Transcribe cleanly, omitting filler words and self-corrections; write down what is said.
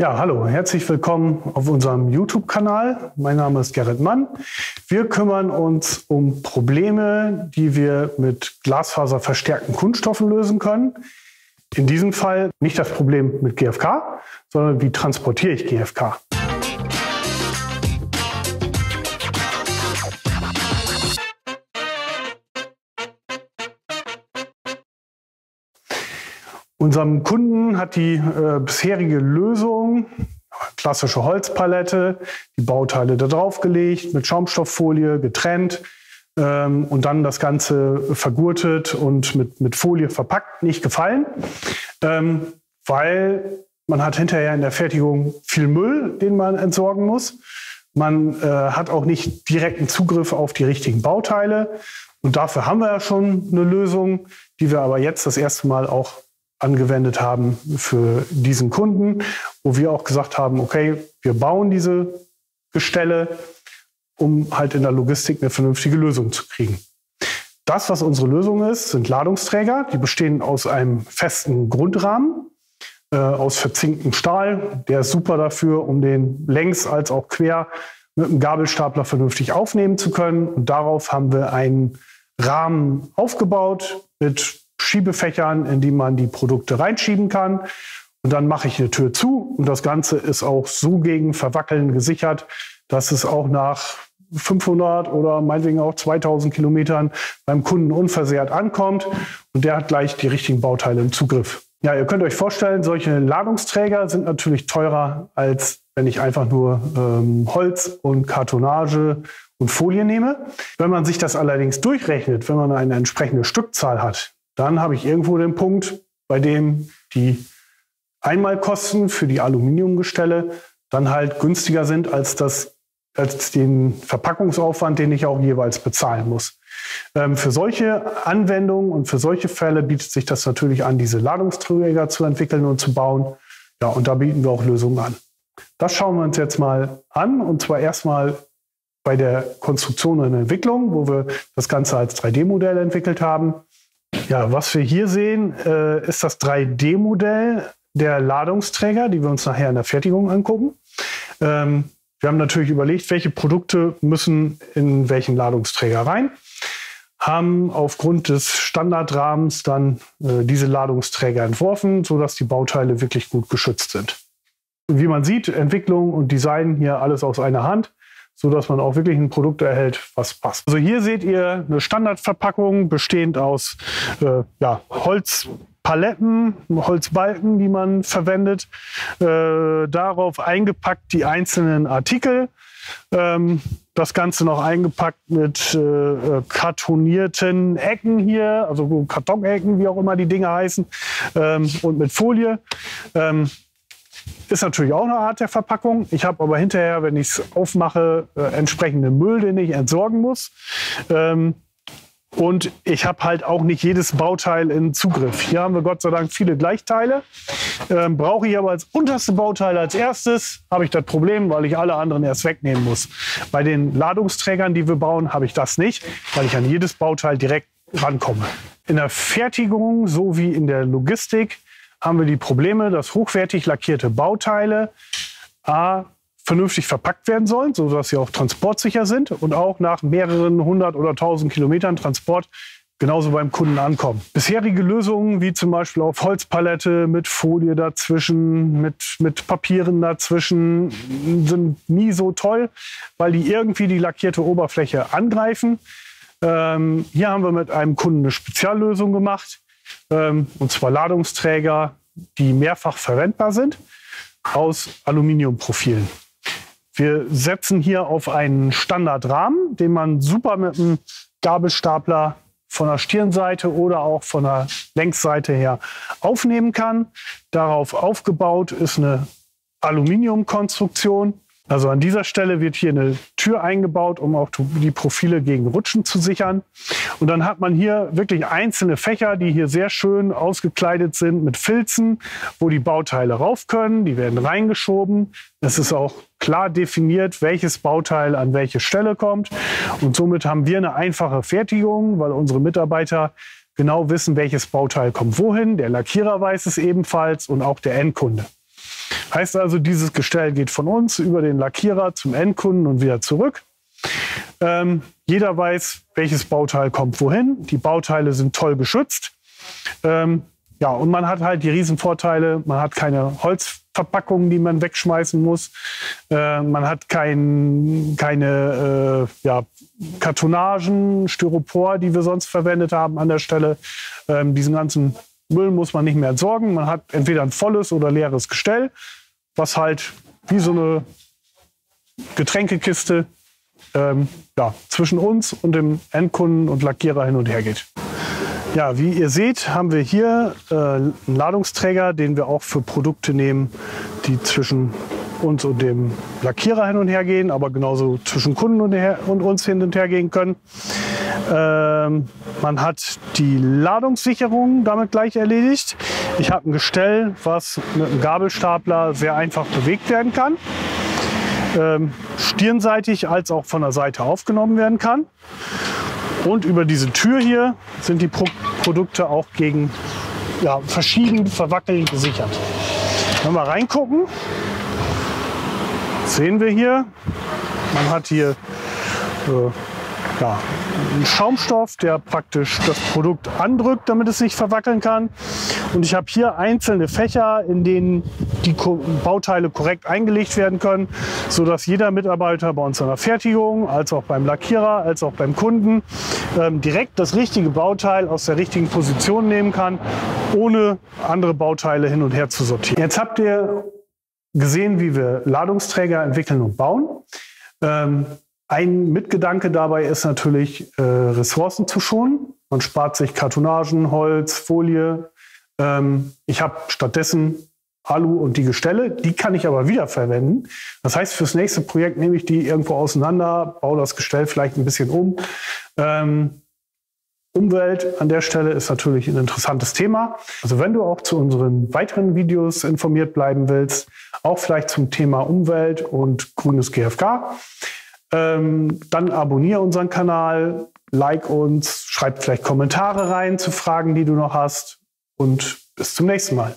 Ja, hallo, herzlich willkommen auf unserem YouTube-Kanal. Mein Name ist Gerrit Mann. Wir kümmern uns um Probleme, die wir mit glasfaserverstärkten Kunststoffen lösen können. In diesem Fall nicht das Problem mit GFK, sondern wie transportiere ich GFK? Unserem Kunden hat die bisherige Lösung, klassische Holzpalette, die Bauteile da drauf gelegt, mit Schaumstofffolie getrennt und dann das Ganze vergurtet und mit Folie verpackt, nicht gefallen, weil man hat hinterher in der Fertigung viel Müll, den man entsorgen muss. Man hat auch nicht direkten Zugriff auf die richtigen Bauteile und dafür haben wir ja schon eine Lösung, die wir aber jetzt das erste Mal auch angewendet haben für diesen Kunden, wo wir auch gesagt haben, okay, wir bauen diese Gestelle, um halt in der Logistik eine vernünftige Lösung zu kriegen. Das, was unsere Lösung ist, sind Ladungsträger. Die bestehen aus einem festen Grundrahmen, aus verzinktem Stahl. Der ist super dafür, um den längs als auch quer mit einem Gabelstapler vernünftig aufnehmen zu können. Und darauf haben wir einen Rahmen aufgebaut mit Schiebefächern, in die man die Produkte reinschieben kann. Und dann mache ich eine Tür zu und das Ganze ist auch so gegen Verwackeln gesichert, dass es auch nach 500 oder meinetwegen auch 2000 Kilometern beim Kunden unversehrt ankommt und der hat gleich die richtigen Bauteile im Zugriff. Ja, ihr könnt euch vorstellen, solche Ladungsträger sind natürlich teurer, als wenn ich einfach nur Holz und Kartonage und Folie nehme. Wenn man sich das allerdings durchrechnet, wenn man eine entsprechende Stückzahl hat, dann habe ich irgendwo den Punkt, bei dem die Einmalkosten für die Aluminiumgestelle dann halt günstiger sind als den Verpackungsaufwand, den ich auch jeweils bezahlen muss. Für solche Anwendungen und für solche Fälle bietet sich das natürlich an, diese Ladungsträger zu entwickeln und zu bauen. Ja, und da bieten wir auch Lösungen an. Das schauen wir uns jetzt mal an, und zwar erstmal bei der Konstruktion und Entwicklung, wo wir das Ganze als 3D-Modell entwickelt haben. Ja, was wir hier sehen, ist das 3D-Modell der Ladungsträger, die wir uns nachher in der Fertigung angucken. Wir haben natürlich überlegt, welche Produkte müssen in welchen Ladungsträger rein, haben aufgrund des Standardrahmens dann diese Ladungsträger entworfen, sodass die Bauteile wirklich gut geschützt sind. Und wie man sieht, Entwicklung und Design hier alles aus einer Hand, so dass man auch wirklich ein Produkt erhält, was passt. Also hier seht ihr eine Standardverpackung, bestehend aus Holzpaletten, Holzbalken, die man verwendet. Darauf eingepackt die einzelnen Artikel. Das Ganze noch eingepackt mit kartonierten Ecken hier, also Kartonecken, wie auch immer die Dinge heißen, und mit Folie. Ist natürlich auch eine Art der Verpackung. Ich habe aber hinterher, wenn ich es aufmache, entsprechenden Müll, den ich entsorgen muss. Und ich habe halt auch nicht jedes Bauteil in Zugriff. Hier haben wir Gott sei Dank viele Gleichteile. Brauche ich aber als unterste Bauteil als erstes, habe ich das Problem, weil ich alle anderen erst wegnehmen muss. Bei den Ladungsträgern, die wir bauen, habe ich das nicht, weil ich an jedes Bauteil direkt rankomme. In der Fertigung sowie in der Logistik haben wir die Probleme, dass hochwertig lackierte Bauteile a, vernünftig verpackt werden sollen, sodass sie auch transportsicher sind und auch nach mehreren 100 oder 1000 Kilometern Transport genauso beim Kunden ankommen. Bisherige Lösungen wie zum Beispiel auf Holzpalette mit Folie dazwischen, mit Papieren dazwischen sind nie so toll, weil die irgendwie die lackierte Oberfläche angreifen. Hier haben wir mit einem Kunden eine Speziallösung gemacht. Und zwar Ladungsträger, die mehrfach verwendbar sind, aus Aluminiumprofilen. Wir setzen hier auf einen Standardrahmen, den man super mit einem Gabelstapler von der Stirnseite oder auch von der Längsseite her aufnehmen kann. Darauf aufgebaut ist eine Aluminiumkonstruktion. Also an dieser Stelle wird hier eine Tür eingebaut, um auch die Profile gegen Rutschen zu sichern. Und dann hat man hier wirklich einzelne Fächer, die hier sehr schön ausgekleidet sind mit Filzen, wo die Bauteile rauf können. Die werden reingeschoben. Es ist auch klar definiert, welches Bauteil an welche Stelle kommt. Und somit haben wir eine einfache Fertigung, weil unsere Mitarbeiter genau wissen, welches Bauteil kommt wohin. Der Lackierer weiß es ebenfalls und auch der Endkunde. Heißt also, dieses Gestell geht von uns über den Lackierer zum Endkunden und wieder zurück. Jeder weiß, welches Bauteil kommt wohin. Die Bauteile sind toll geschützt. Ja, und man hat halt die Riesenvorteile. Man hat keine Holzverpackungen, die man wegschmeißen muss. Man hat keine Kartonagen, Styropor, die wir sonst verwendet haben an der Stelle. Diesen ganzen Müll muss man nicht mehr entsorgen. Man hat entweder ein volles oder leeres Gestell, was halt wie so eine Getränkekiste zwischen uns und dem Endkunden und Lackierer hin und her geht. Ja, wie ihr seht, haben wir hier einen Ladungsträger, den wir auch für Produkte nehmen, die zwischen uns und dem Lackierer hin und her gehen, aber genauso zwischen Kunden und uns hin und her gehen können. Man hat die Ladungssicherung damit gleich erledigt. Ich habe ein Gestell, was mit einem Gabelstapler sehr einfach bewegt werden kann, stirnseitig als auch von der Seite aufgenommen werden kann. Und über diese Tür hier sind die Produkte auch gegen verschieden Verwackeln gesichert. Wenn wir reingucken, sehen wir hier, man hat hier einen Schaumstoff, der praktisch das Produkt andrückt, damit es nicht verwackeln kann. Und ich habe hier einzelne Fächer, in denen die Bauteile korrekt eingelegt werden können, sodass jeder Mitarbeiter bei uns in der Fertigung, als auch beim Lackierer, als auch beim Kunden direkt das richtige Bauteil aus der richtigen Position nehmen kann, ohne andere Bauteile hin und her zu sortieren. Jetzt habt ihr gesehen, wie wir Ladungsträger entwickeln und bauen. Ein Mitgedanke dabei ist natürlich, Ressourcen zu schonen. Man spart sich Kartonagen, Holz, Folie. Ich habe stattdessen Alu und die Gestelle, die kann ich aber wiederverwenden. Das heißt, fürs nächste Projekt nehme ich die irgendwo auseinander, baue das Gestell vielleicht ein bisschen um. Umwelt an der Stelle ist natürlich ein interessantes Thema. Also wenn du auch zu unseren weiteren Videos informiert bleiben willst, auch vielleicht zum Thema Umwelt und grünes GFK, dann abonniere unseren Kanal, like uns, schreib vielleicht Kommentare rein zu Fragen, die du noch hast. Und bis zum nächsten Mal.